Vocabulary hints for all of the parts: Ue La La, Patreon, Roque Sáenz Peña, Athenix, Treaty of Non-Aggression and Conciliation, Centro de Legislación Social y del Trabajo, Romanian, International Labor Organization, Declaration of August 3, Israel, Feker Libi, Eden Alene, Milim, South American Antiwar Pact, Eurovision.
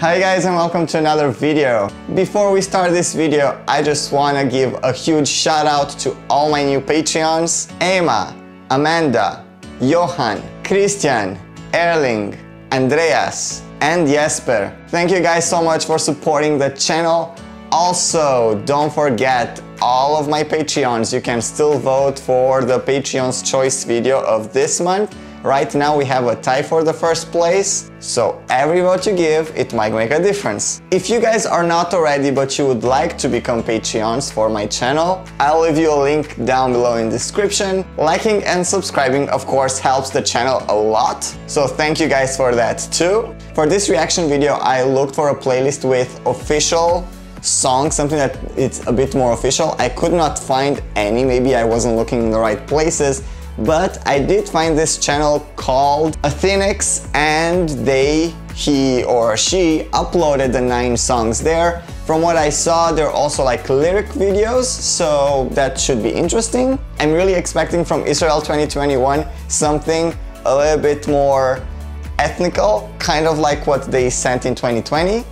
Hi guys and welcome to another video. Before we start this video, I just want to give a huge shout out to all my new Patreons: Emma, Amanda, Johan, Christian, Erling, Andreas and Jesper. Thank you guys so much for supporting the channel. Also, don't forget, all of my Patreons, you can still vote for the Patreon's Choice video of this month. Right now we have a tie for the first place, so every vote you give, it might make a difference. If you guys are not already, but you would like to become Patreons for my channel, I'll leave you a link down below in the description. Liking and subscribing, of course, helps the channel a lot, so thank you guys for that too. For this reaction video, I looked for a playlist with official song, something that it's a bit more official. I could not find any, maybe I wasn't looking in the right places, but I did find this channel called Athenix, and he or she uploaded the 9 songs there. From what I saw, they're also like lyric videos, so that should be interesting. I'm really expecting from Israel 2021 something a little bit more ethnical, kind of like what they sent in 2020.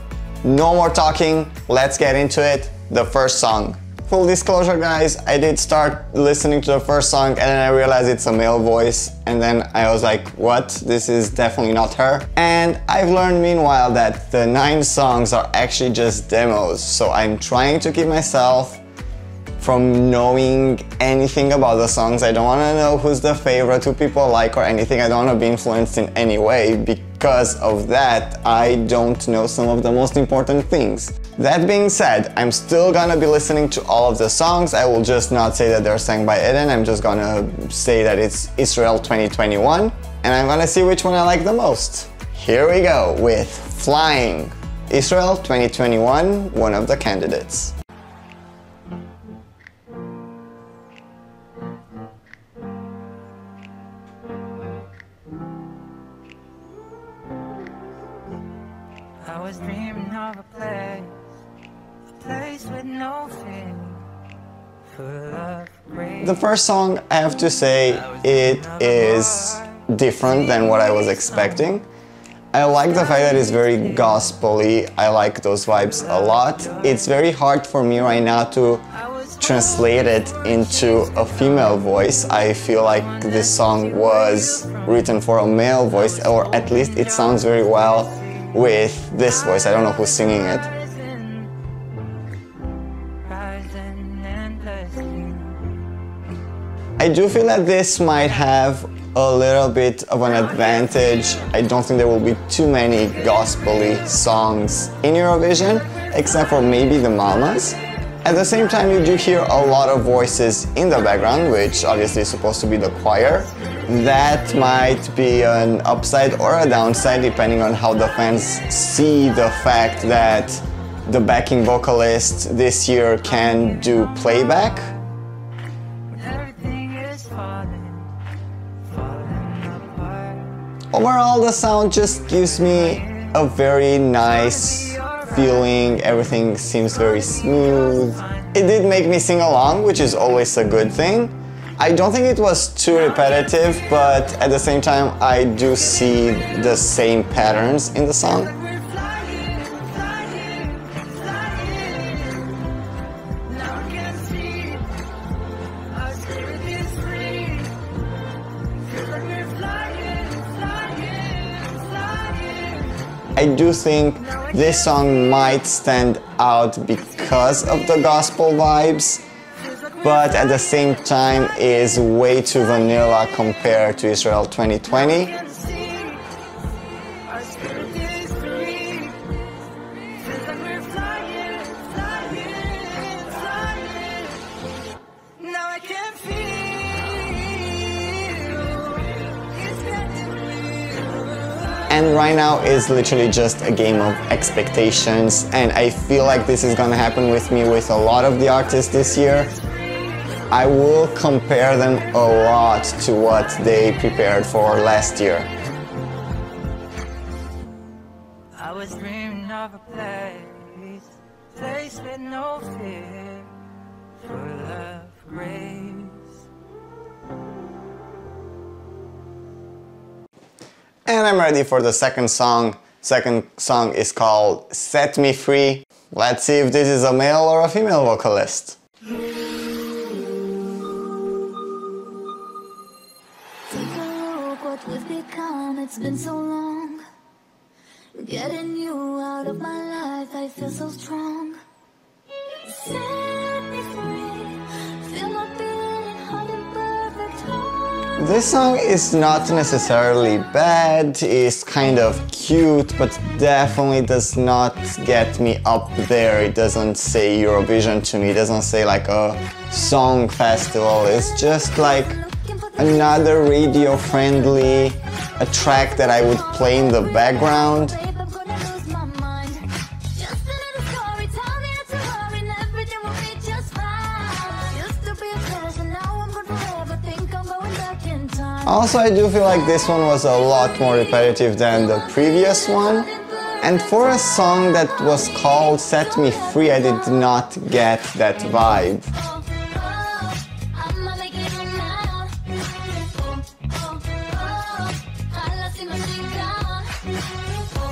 No more talking, let's get into it. The first song. Full disclosure guys, I did start listening to the first song and then I realized it's a male voice, and then I was like, what? This is definitely not her. And I've learned meanwhile that the 9 songs are actually just demos, so I'm trying to keep myself from knowing anything about the songs. I don't want to know who's the favorite, who people like or anything. I don't want to be influenced in any way. Because of that, I don't know some of the most important things. That being said, I'm still gonna be listening to all of the songs. I will just not say that they're sang by Eden. I'm just gonna say that it's Israel 2021, and I'm gonna see which one I like the most. Here we go with Flying. Israel 2021, one of the candidates. I was dreaming of a place with no fear, full of grace. The first song, I have to say, it is different than what I was expecting. I like the fact that it's very gospel-y. I like those vibes a lot. It's very hard for me right now to translate it into a female voice. I feel like this song was written for a male voice, or at least it sounds very well with this voice. I don't know who's singing it. I do feel that this might have a little bit of an advantage. I don't think there will be too many gospel-y songs in Eurovision, except for maybe the mamas. At the same time, you do hear a lot of voices in the background, which obviously is supposed to be the choir. That might be an upside or a downside, depending on how the fans see the fact that the backing vocalist this year can do playback. Overall, the sound just gives me a very nice feeling, everything seems very smooth. It did make me sing along, which is always a good thing. I don't think it was too repetitive, but at the same time I do see the same patterns in the song. I do think this song might stand out because of the gospel vibes, but at the same time is way too vanilla compared to Israel 2020. And right now is literally just a game of expectations, and I feel like this is gonna happen with me with a lot of the artists this year. I will compare them a lot to what they prepared for last year. I was dreaming of a place, place with no fear, full of grace. And I'm ready for the second song, Second song is called Set Me Free. Let's see if this is a male or a female vocalist. It's been so long, getting you out of my life, I feel so strong. Set me free, feel my being hard and perfect home. This song is not necessarily bad, it's kind of cute, but definitely does not get me up there. It doesn't say Eurovision to me, it doesn't say like a song festival, it's just like another radio-friendly a track that I would play in the background. Also, I do feel like this one was a lot more repetitive than the previous one. And for a song that was called Set Me Free, I did not get that vibe.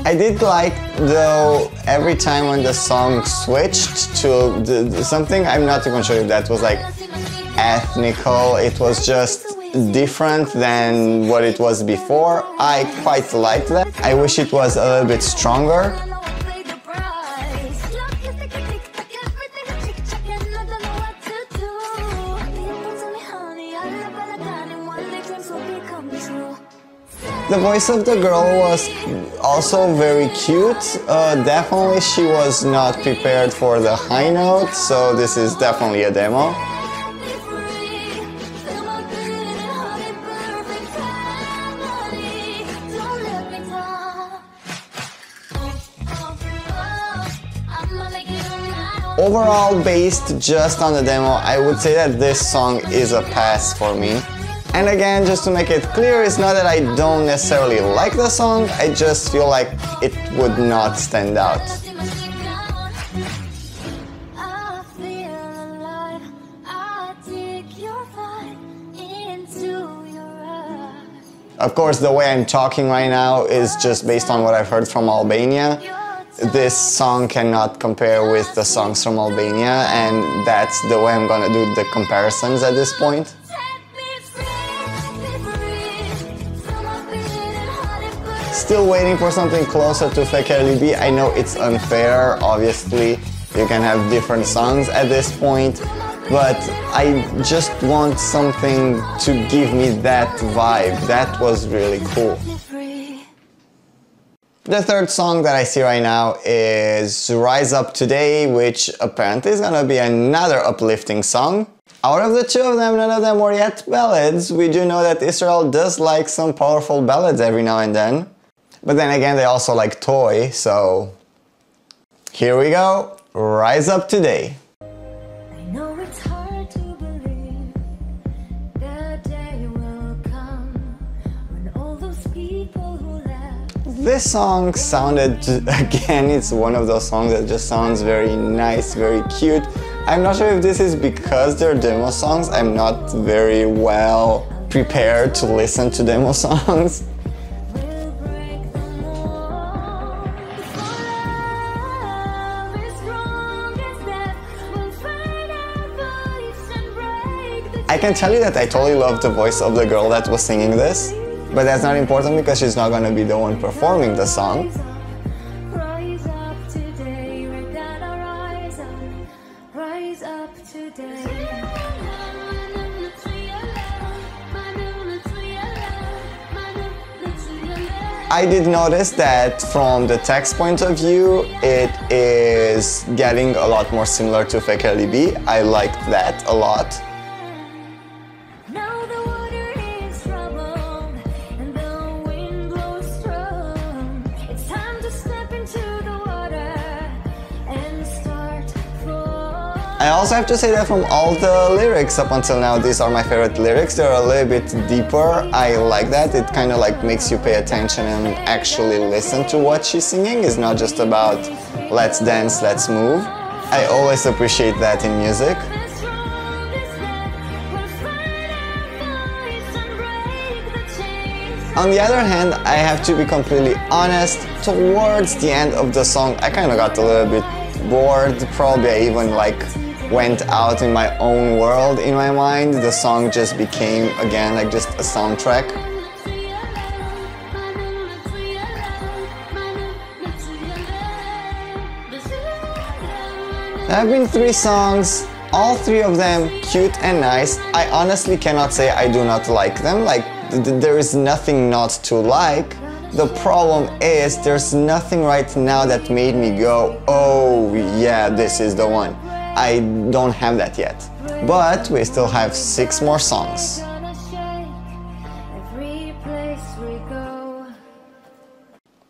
I did like, though, every time when the song switched to something, I'm not even sure if that was like ethnical, it was just different than what it was before. I quite liked that. I wish it was a little bit stronger. The voice of the girl was also very cute. Definitely she was not prepared for the high note, so this is definitely a demo. Overall, based just on the demo, I would say that this song is a pass for me. And again, just to make it clear, it's not that I don't necessarily like the song, I just feel like it would not stand out. Of course, the way I'm talking right now is just based on what I've heard from Albania. This song cannot compare with the songs from Albania, and that's the way I'm gonna do the comparisons at this point. Still waiting for something closer to Feker Libi. I know it's unfair, obviously you can have different songs at this point, but I just want something to give me that vibe. That was really cool. The third song that I see right now is Rise Up Today, which apparently is gonna be another uplifting song. Out of the two of them, none of them were yet ballads. We do know that Israel does like some powerful ballads every now and then. But then again, they also like Toy, so here we go, Rise Up Today. I know it's hard to believe that day will come when all those people who left. This song sounded, again, it's one of those songs that just sounds very nice, very cute. I'm not sure if this is because they're demo songs. I'm not very well prepared to listen to demo songs. I can tell you that I totally love the voice of the girl that was singing this, but that's not important because she's not gonna be the one performing the song. I did notice that from the text point of view, it is getting a lot more similar to Feker Libi. I liked that a lot. I also have to say that from all the lyrics up until now, these are my favorite lyrics. They're a little bit deeper. I like that. It kind of like makes you pay attention and actually listen to what she's singing. It's not just about let's dance, let's move. I always appreciate that in music. On the other hand, I have to be completely honest, towards the end of the song I kind of got a little bit bored. Probably I even like went out in my own world in my mind. The song just became again like just a soundtrack. There have been 3 songs, all 3 of them cute and nice. I honestly cannot say I do not like them, like there is nothing not to like. The problem is there's nothing right now that made me go, oh yeah, this is the one. I don't have that yet. But we still have 6 more songs.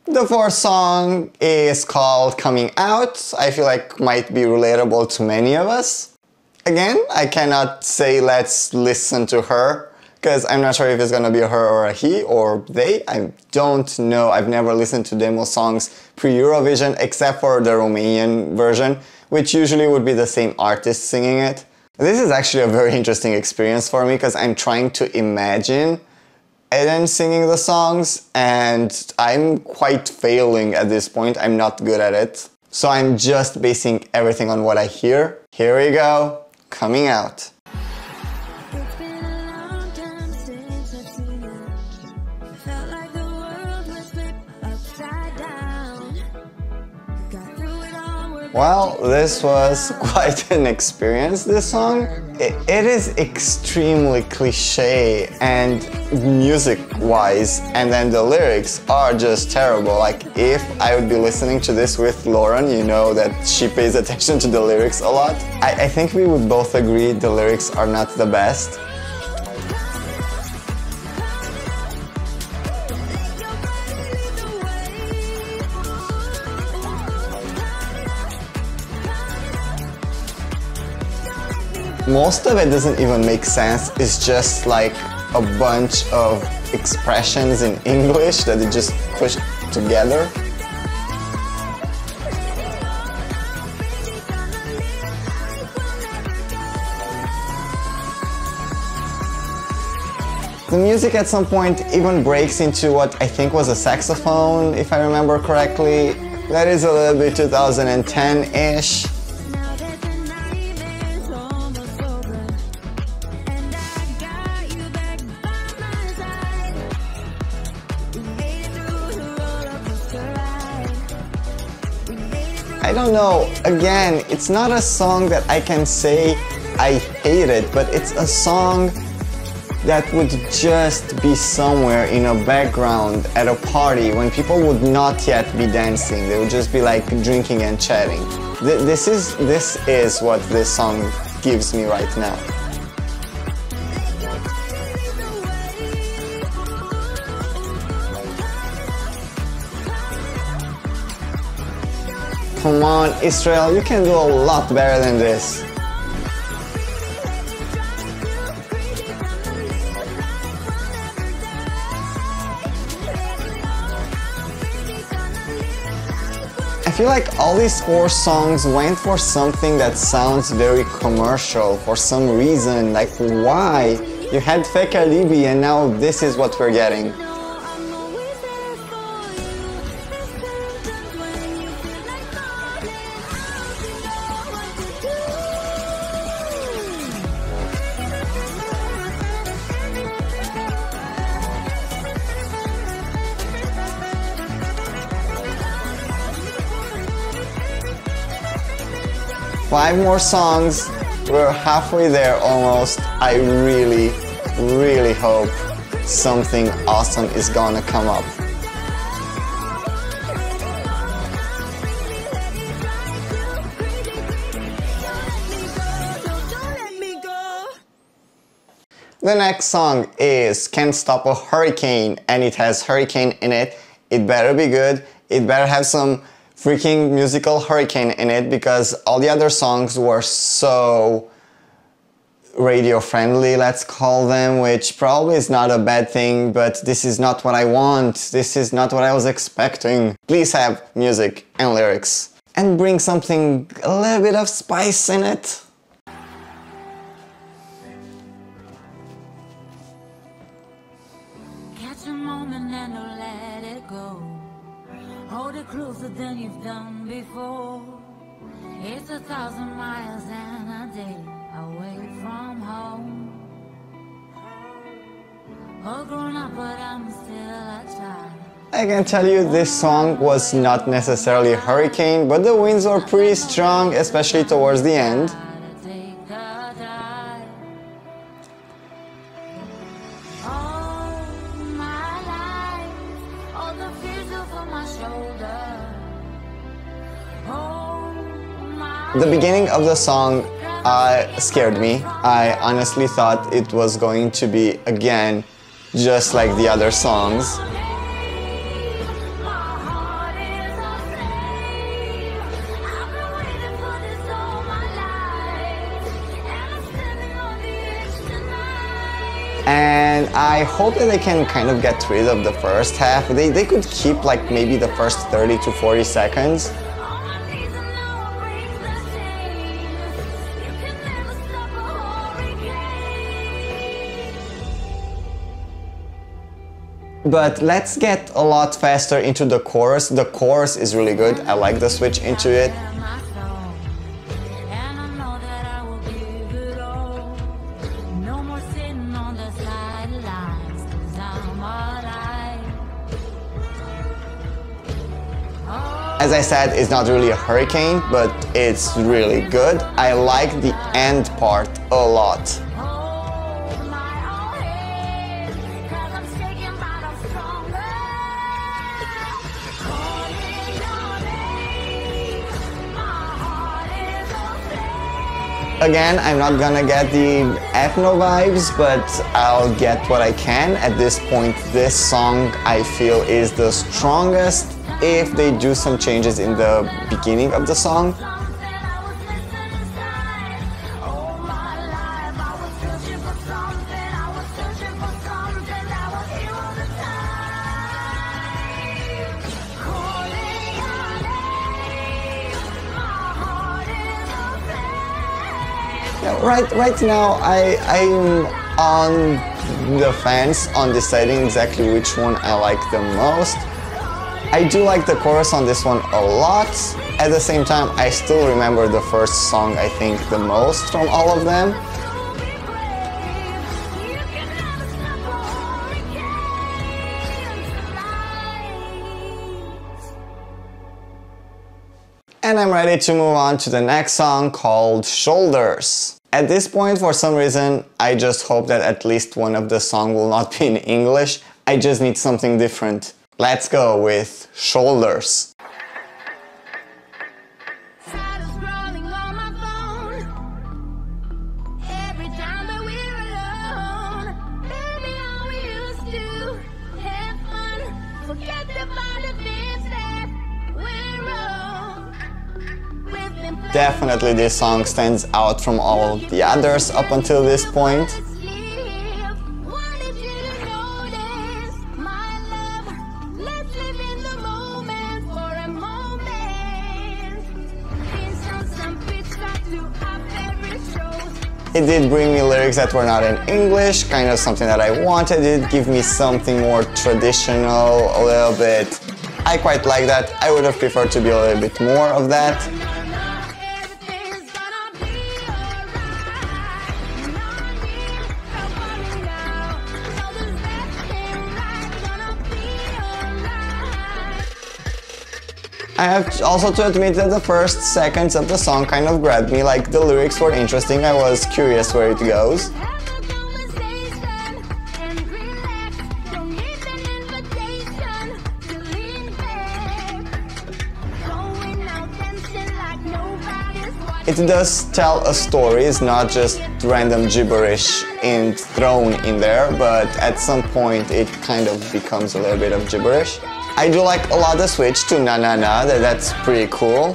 The 4th song is called Coming Out. I feel like might be relatable to many of us. Again, I cannot say let's listen to her, because I'm not sure if it's gonna be a her or a he or they. I don't know. I've never listened to demo songs pre-Eurovision except for the Romanian version, which usually would be the same artist singing it. This is actually a very interesting experience for me because I'm trying to imagine Eden singing the songs and I'm quite failing at this point. I'm not good at it. So I'm just basing everything on what I hear. Here we go, Coming Out. Well, this was quite an experience, this song. It is extremely cliche and music-wise, and then the lyrics are just terrible. Like, if I would be listening to this with Lauren, you know that she pays attention to the lyrics a lot. I think we would both agree the lyrics are not the best. Most of it doesn't even make sense, it's just like a bunch of expressions in English that they just pushed together. The music at some point even breaks into what I think was a saxophone, if I remember correctly. That is a little bit 2010-ish. I don't know, again, it's not a song that I can say I hate it, but it's a song that would just be somewhere in a background at a party when people would not yet be dancing. They would just be like drinking and chatting. This is what this song gives me right now. Come on, Israel, you can do a lot better than this. I feel like all these 4 songs went for something that sounds very commercial for some reason. Like, why? You had Feker Libi and now this is what we're getting. Five more songs, we're halfway there almost. I really, really hope something awesome is gonna come up. The next song is Can't Stop a Hurricane, and it has hurricane in it. It better be good, it better have some freaking musical hurricane in it, because all the other songs were so radio friendly, let's call them, which probably is not a bad thing, but this is not what I want. This is not what I was expecting. Please have music and lyrics and bring something, a little bit of spice in it. Catch a moment. closer than you've done before. It's 1,000 miles and a day away from home. All grown up, but I'm still a child. I can tell you this song was not necessarily a hurricane, but the winds were pretty strong, especially towards the end. The beginning of the song scared me. I honestly thought it was going to be, again, just like the other songs. And I hope that they can kind of get rid of the first half. They could keep like maybe the first 30 to 40 seconds. But let's get a lot faster into the chorus. The chorus is really good. I like the switch into it. As I said, it's not really a hurricane, but it's really good. I like the end part a lot. Again, I'm not gonna get the ethno vibes, but I'll get what I can. At this point, this song, I feel, is the strongest. If they do some changes in the beginning of the song. Yeah, right now, I'm on the fence on deciding exactly which one I like the most. I do like the chorus on this one a lot. At the same time, I still remember the first song, I think, the most from all of them. And I'm ready to move on to the next song called Shoulders. At this point, for some reason, I just hope that at least one of the songs will not be in English. I just need something different. Let's go with Shoulders. Definitely this song stands out from all the others up until this point. It did bring me lyrics that were not in English, kind of something that I wanted. It gave me something more traditional, a little bit. I quite like that. I would have preferred to be a little bit more of that. I have also to admit that the first seconds of the song kind of grabbed me, like the lyrics were interesting, I was curious where it goes. It does tell a story, it's not just random gibberish thrown in there, but at some point it kind of becomes a little bit of gibberish. I do like a lot of switch to na na na, that's pretty cool.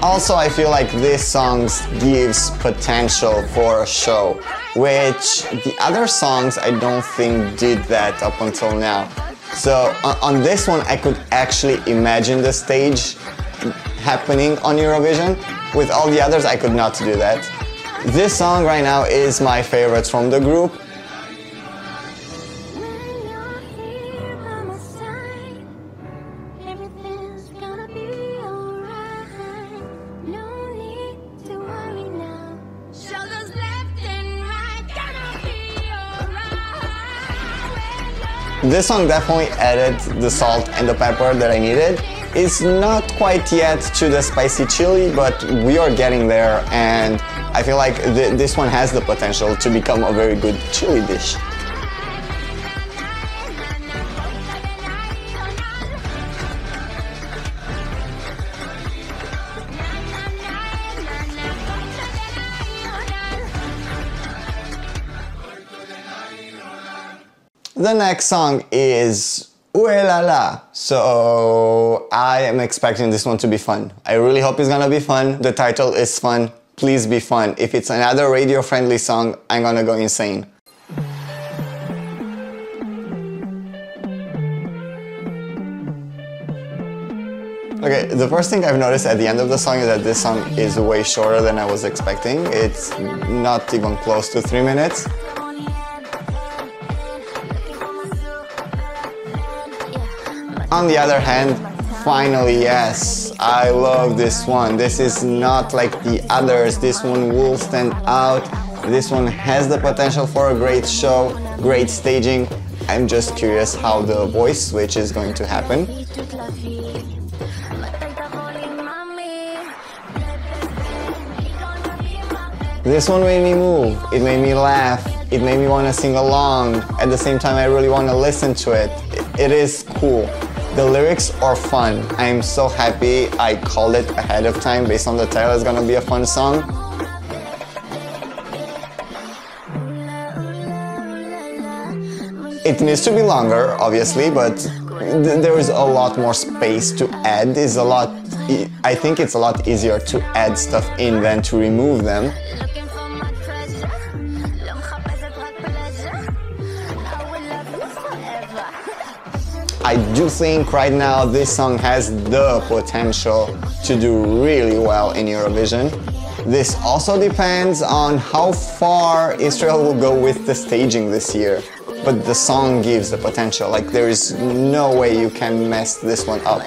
Also, I feel like this song gives potential for a show, which the other songs I don't think did that up until now. So on this one, I could actually imagine the stage happening on Eurovision. With all the others, I could not do that. This song right now is my favorite from the group. This song definitely added the salt and the pepper that I needed. It's not quite yet to the spicy chili, but we are getting there, and I feel like this one has the potential to become a very good chili dish. The next song is Ue La La, so I am expecting this one to be fun. I really hope it's gonna be fun. The title is fun. Please be fun. If it's another radio-friendly song, I'm gonna go insane. Okay, the first thing I've noticed at the end of the song is that this song is way shorter than I was expecting. It's not even close to 3 minutes. On the other hand, finally, yes, I love this one. This is not like the others. This one will stand out. This one has the potential for a great show, great staging. I'm just curious how the voice switch is going to happen. This one made me move. It made me laugh. It made me want to sing along. At the same time, I really want to listen to it. It is cool. The lyrics are fun. I'm so happy I called it ahead of time based on the title. It's gonna be a fun song. It needs to be longer, obviously, but there is a lot more space to add. I think it's a lot easier to add stuff in than to remove them. I do think right now this song has the potential to do really well in Eurovision. This also depends on how far Israel will go with the staging this year. But the song gives the potential. Like, there is no way you can mess this one up.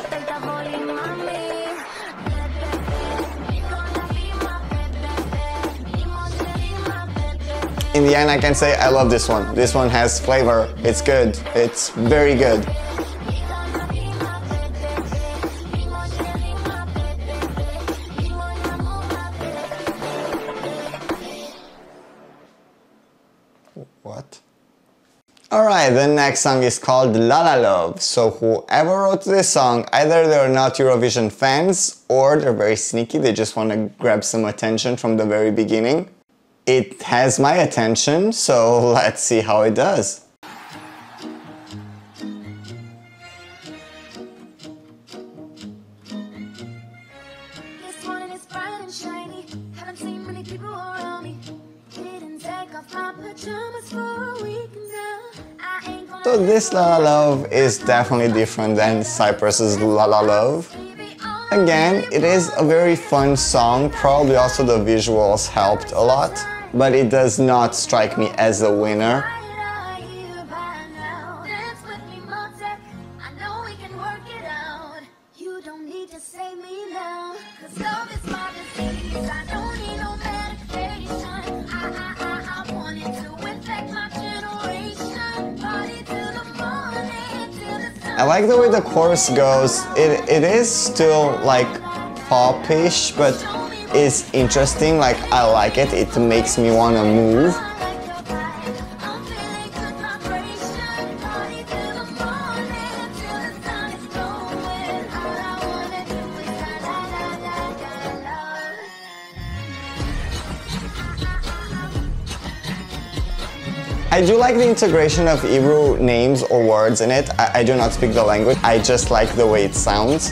In the end, I can say I love this one. This one has flavor. It's good. It's very good. What? Alright, the next song is called La La Love. So whoever wrote this song, either they're not Eurovision fans or they're very sneaky, they just want to grab some attention from the very beginning. It has my attention, so let's see how it does. So this La La Love is definitely different than Cyprus's La La Love. Again, it is a very fun song, probably also the visuals helped a lot, but it does not strike me as a winner. I like the way the chorus goes. It is still like pop-ish, but it's interesting. Like, I like it. It makes me wanna move. I do like the integration of Hebrew names or words in it. I do not speak the language, I just like the way it sounds.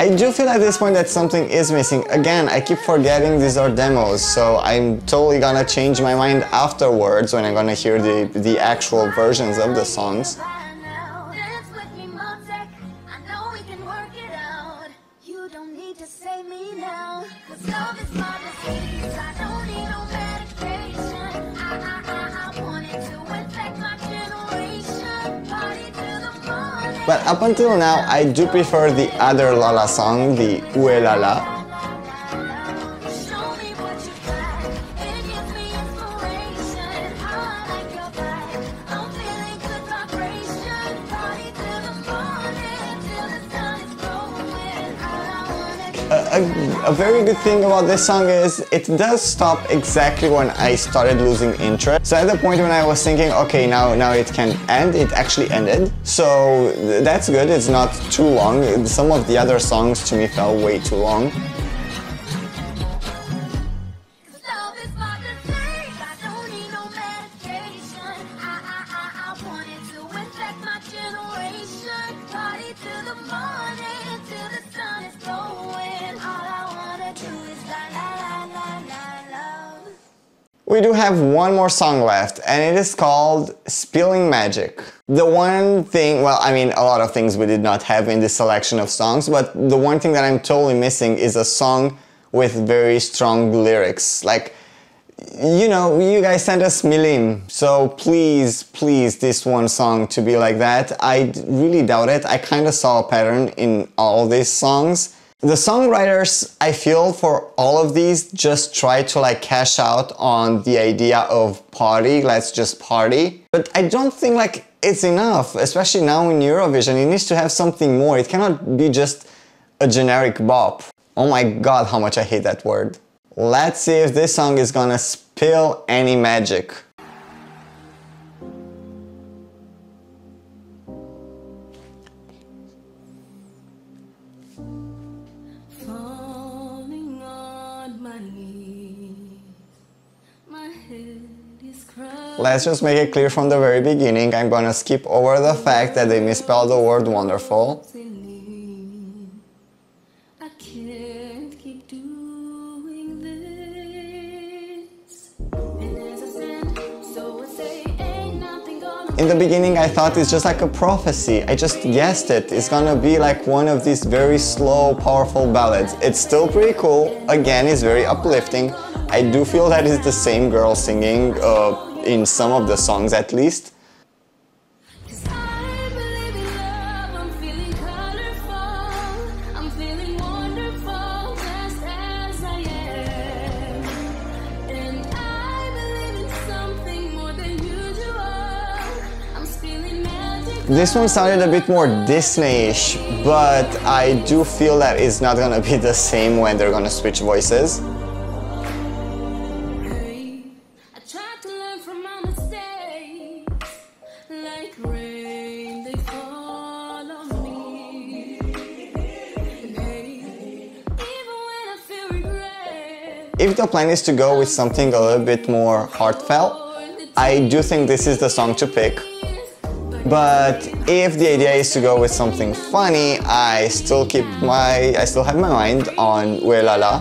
I do feel at this point that something is missing. Again, I keep forgetting these are demos, so I'm totally gonna change my mind afterwards when I'm gonna hear the actual versions of the songs. But up until now, I do prefer the other La La song, the Ue La La. A very good thing about this song is it does stop exactly when I started losing interest. So at the point when I was thinking, okay, now it can end, it actually ended. So that's good, it's not too long. Some of the other songs to me felt way too long. We do have one more song left, and it is called Spilling Magic. The one thing, well, I mean, a lot of things we did not have in this selection of songs, but the one thing that I'm totally missing is a song with very strong lyrics. Like, you know, you guys sent us Milim, so please, please, this one song to be like that. I really doubt it. I kind of saw a pattern in all these songs. The songwriters, I feel, for all of these just try to like cash out on the idea of party, let's just party. But I don't think like it's enough, especially now in Eurovision, it needs to have something more. It cannot be just a generic bop. Oh my god, how much I hate that word. Let's see if this song is gonna spill any magic. Let's just make it clear from the very beginning, I'm gonna skip over the fact that they misspelled the word wonderful. I can't keep doing this. In the beginning I thought it's just like a prophecy, I just guessed it, it's gonna be like one of these very slow, powerful ballads. It's still pretty cool, again it's very uplifting. I do feel that it's the same girl singing, in some of the songs at least. This one sounded a bit more Disney-ish, but I do feel that it's not gonna be the same when they're gonna switch voices. If the plan is to go with something a little bit more heartfelt, I do think this is the song to pick. But if the idea is to go with something funny, I still have my mind on Ue La La.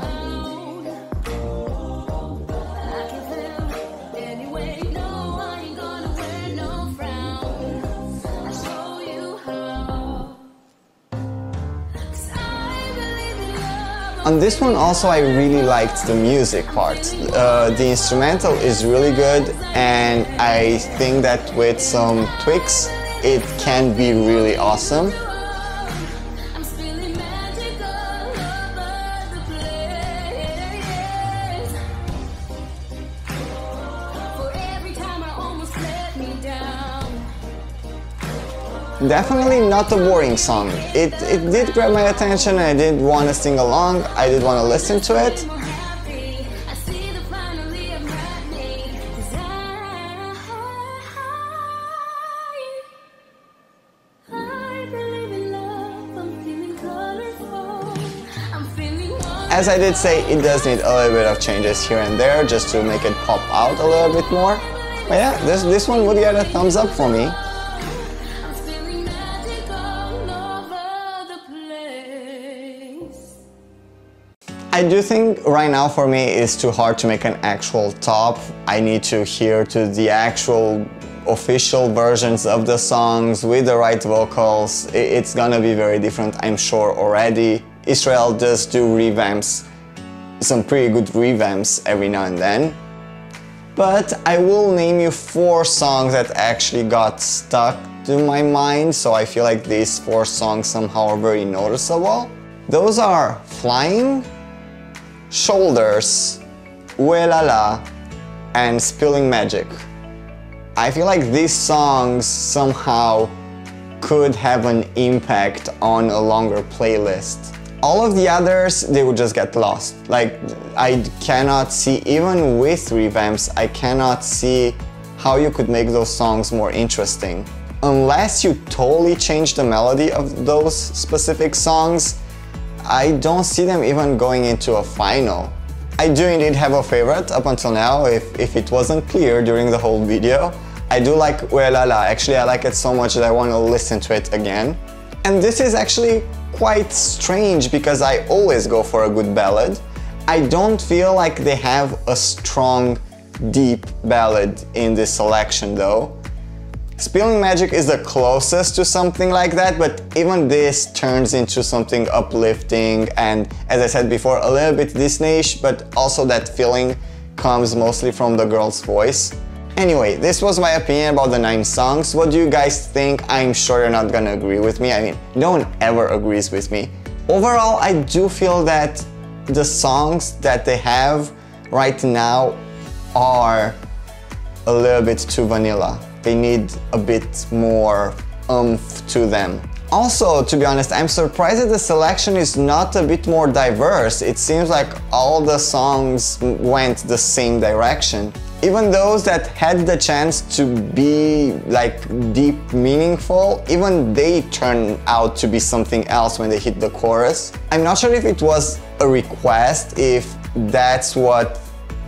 On this one also I really liked the music part. The instrumental is really good, and I think that with some tweaks it can be really awesome. Definitely not a boring song. It did grab my attention and I did want to sing along, I did want to listen to it. As I did say, it does need a little bit of changes here and there just to make it pop out a little bit more. But yeah, this one would get a thumbs up for me. I do think right now for me it's too hard to make an actual top. I need to hear to the actual official versions of the songs with the right vocals. It's gonna be very different, I'm sure already. Israel does do revamps, some pretty good revamps every now and then. But I will name you 4 songs that actually got stuck to my mind, so I feel like these 4 songs somehow are very noticeable. Those are Flying, Shoulders, Ue La La, and Spilling Magic. I feel like these songs somehow could have an impact on a longer playlist. All of the others, they would just get lost. Like, I cannot see, even with revamps, I cannot see how you could make those songs more interesting. Unless you totally change the melody of those specific songs, I don't see them even going into a final. I do indeed have a favorite up until now, if it wasn't clear during the whole video. I do like Ue La La, actually I like it so much that I want to listen to it again. And this is actually quite strange because I always go for a good ballad. I don't feel like they have a strong, deep ballad in this selection though. Spilling Magic is the closest to something like that, but even this turns into something uplifting and, as I said before, a little bit Disney-ish, but also that feeling comes mostly from the girl's voice. Anyway, this was my opinion about the 9 songs. What do you guys think? I'm sure you're not gonna agree with me. I mean, no one ever agrees with me. Overall, I do feel that the songs that they have right now are a little bit too vanilla. They need a bit more oomph to them. Also, to be honest, I'm surprised that the selection is not a bit more diverse. It seems like all the songs went the same direction. Even those that had the chance to be like deep, meaningful, even they turn out to be something else when they hit the chorus. I'm not sure if it was a request, if that's what,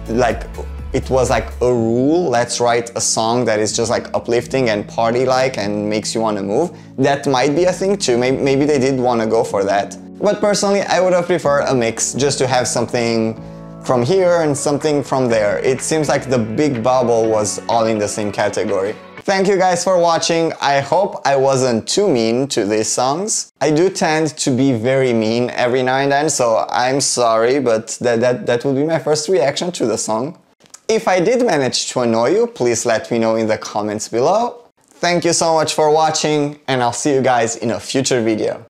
like, it was like a rule, let's write a song that is just like uplifting and party-like and makes you want to move. That might be a thing too, maybe they did want to go for that. But personally, I would have preferred a mix, just to have something from here and something from there. It seems like the big bubble was all in the same category. Thank you guys for watching. I hope I wasn't too mean to these songs. I do tend to be very mean every now and then, so I'm sorry, but that would be my first reaction to the song. If I did manage to annoy you, please let me know in the comments below. Thank you so much for watching, and I'll see you guys in a future video.